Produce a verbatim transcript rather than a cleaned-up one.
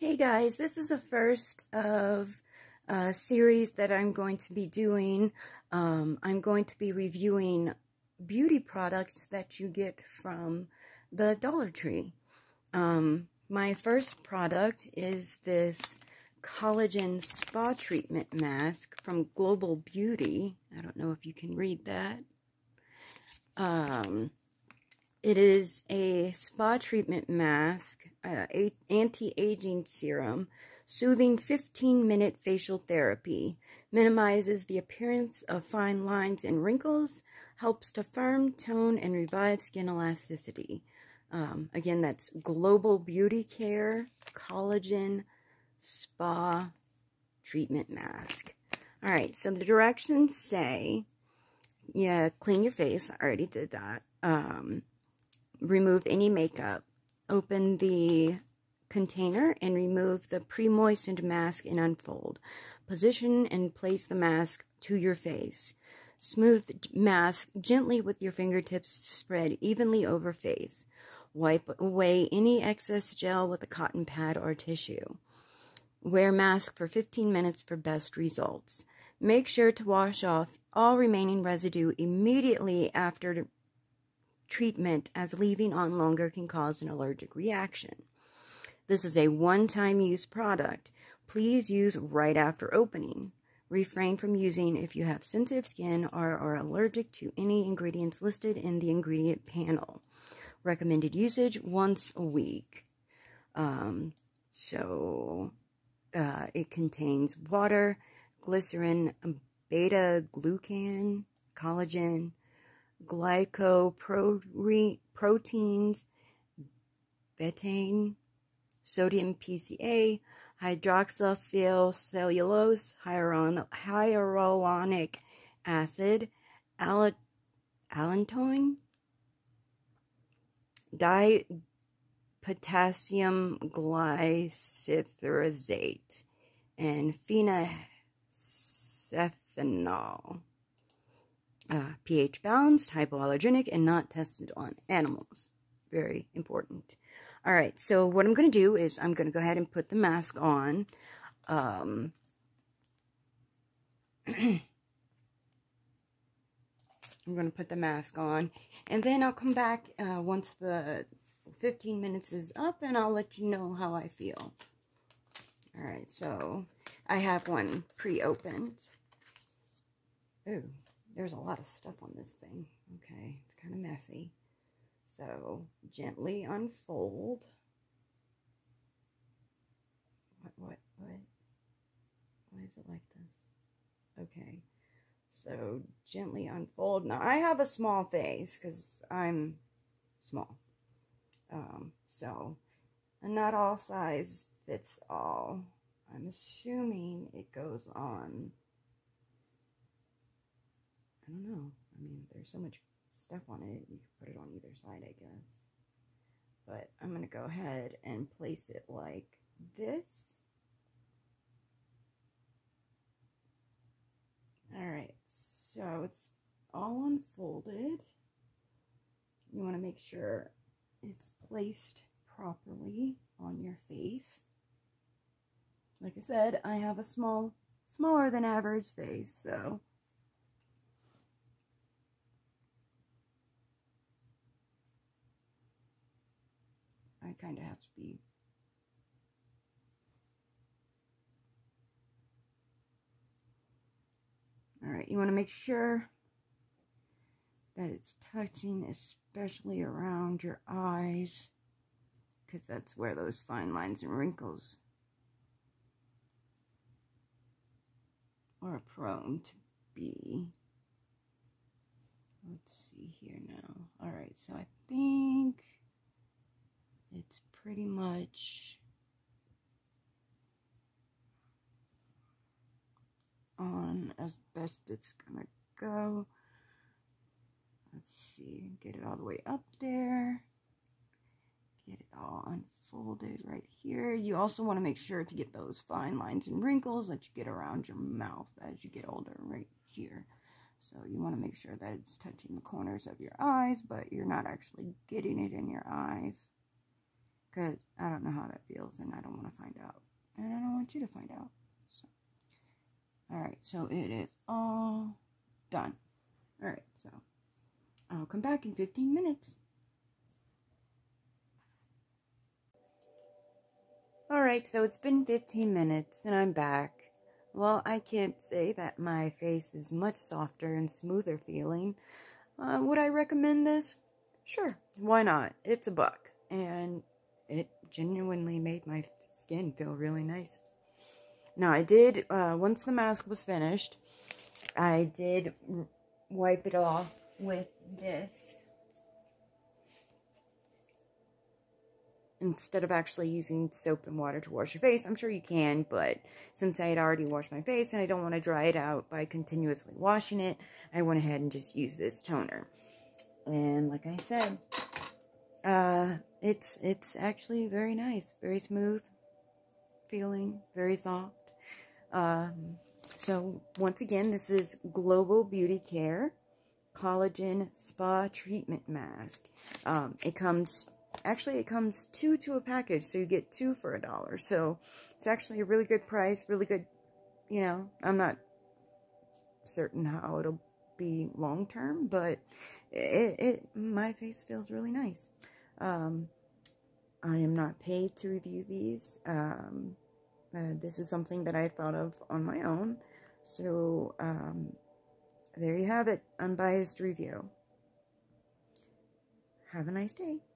Hey guys, this is the first of a series that I'm going to be doing. Um, I'm going to be reviewing beauty products that you get from the Dollar Tree. Um, my first product is this Collagen Spa Treatment Mask from Global Beauty. I don't know if you can read that. Um... It is a spa treatment mask, uh, anti-aging serum, soothing fifteen minute facial therapy, minimizes the appearance of fine lines and wrinkles, helps to firm, tone, and revive skin elasticity. Um, again, that's Global Beauty Care Collagen Spa Treatment Mask. All right, so the directions say, yeah, clean your face. I already did that. Um... Remove any makeup, open the container and remove the pre-moistened mask and unfold. Position and place the mask to your face. Smooth the mask gently with your fingertips spread evenly over face. Wipe away any excess gel with a cotton pad or tissue. Wear mask for fifteen minutes for best results. Make sure to wash off all remaining residue immediately after treatment, as leaving on longer can cause an allergic reaction. This is a one-time use product. Please use right after opening. Refrain from using if you have sensitive skin or are allergic to any ingredients listed in the ingredient panel. Recommended usage once a week. Um, so uh, it contains water, glycerin, beta glucan, collagen, glycoproteins, betaine, sodium P C A, hydroxyethyl cellulose, hyaluronic acid, allantoin, dipotassium glycyrrhizate, and phenethanol. Uh, pH balanced, hypoallergenic, and not tested on animals. Very important. All right, so what I'm going to do is I'm going to go ahead and put the mask on. Um, I'm going to put the mask on, and then I'll come back uh, once the fifteen minutes is up, and I'll let you know how I feel. All right, so I have one pre-opened. Ooh. There's a lot of stuff on this thing. Okay, it's kind of messy. So, gently unfold. What, what, what? Why is it like this? Okay, so gently unfold. Now, I have a small face because I'm small. Um, so, not all size fits all. I'm assuming it goes on. I don't know. I mean, there's so much stuff on it. You can put it on either side, I guess. But I'm going to go ahead and place it like this. Alright, so it's all unfolded. You want to make sure it's placed properly on your face. Like I said, I have a small, smaller than average face, so... I kind of have to be all right. You want to make sure that it's touching, especially around your eyes, because that's where those fine lines and wrinkles are prone to be. Let's see here now. All right, so I think it's pretty much on as best it's gonna go. Let's see, get it all the way up there. Get it all unfolded right here. You also want to make sure to get those fine lines and wrinkles that you get around your mouth as you get older right here. So you want to make sure that it's touching the corners of your eyes, but you're not actually getting it in your eyes. Because I don't know how that feels, and I don't want to find out. And I don't want you to find out. So. Alright, so it is all done. Alright, so I'll come back in fifteen minutes. Alright, so it's been fifteen minutes, and I'm back. Well, I can't say that my face is much softer and smoother feeling. Uh, would I recommend this? Sure, why not? It's a buck, and it genuinely made my skin feel really nice. Now, I did, uh, once the mask was finished, I did wipe it off with this. Instead of actually using soap and water to wash your face. I'm sure you can, but since I had already washed my face and I don't want to dry it out by continuously washing it, I went ahead and just used this toner. And like I said, uh, it's, it's actually very nice. Very smooth feeling, very soft. Um, so once again, this is Global Beauty Care Collagen Spa Treatment Mask. Um, it comes... Actually, it comes two to a package, so you get two for a dollar. So it's actually a really good price, really good, you know, I'm not certain how it'll be long term, but it, it my face feels really nice. Um, I am not paid to review these. Um, uh, this is something that I thought of on my own. So um, there you have it, unbiased review. Have a nice day.